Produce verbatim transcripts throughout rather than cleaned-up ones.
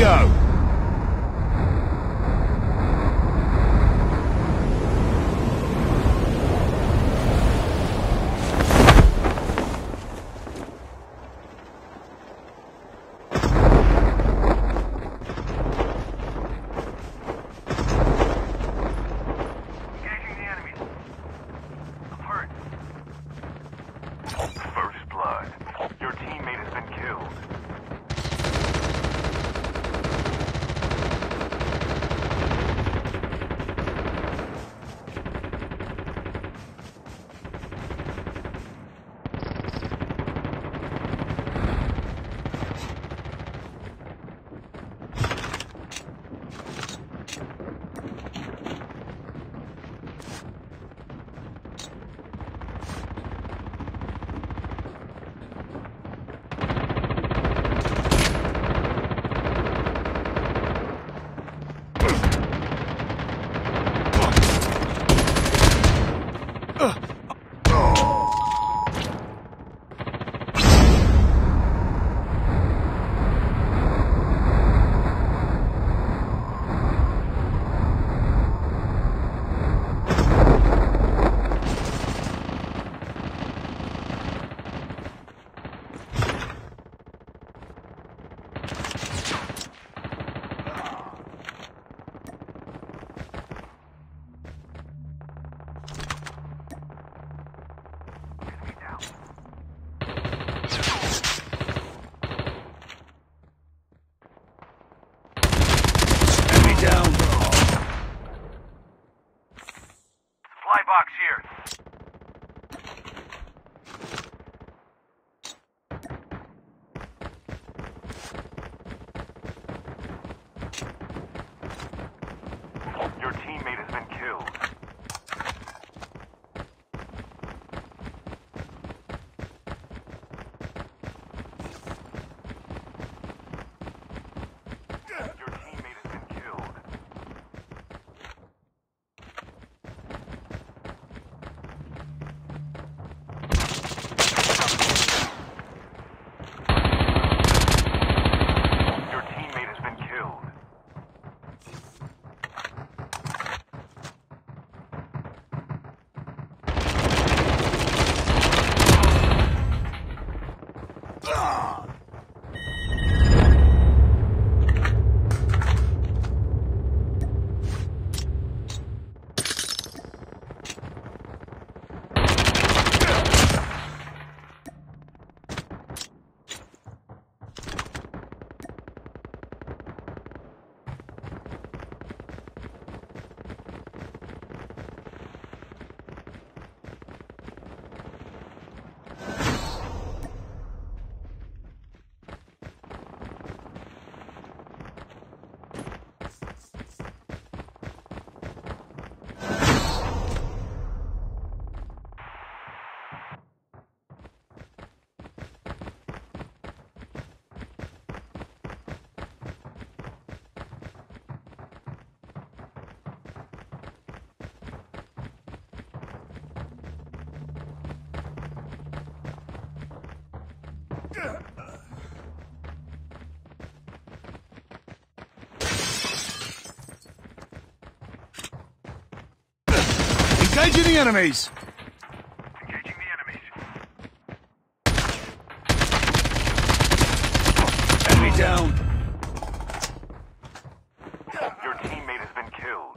go. Engaging the enemies! Engaging the enemies. Enemy down! Your teammate has been killed.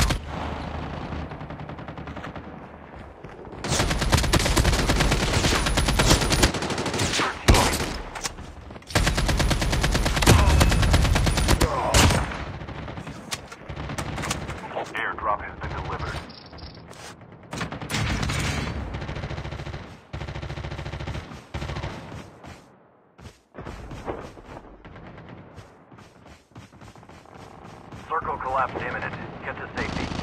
collapse imminent. Get to safety.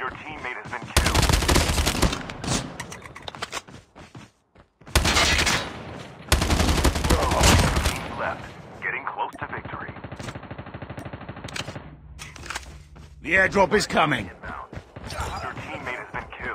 Your teammate has been killed. Oh. Team left, getting close to victory. The airdrop is coming. Your teammate has been killed.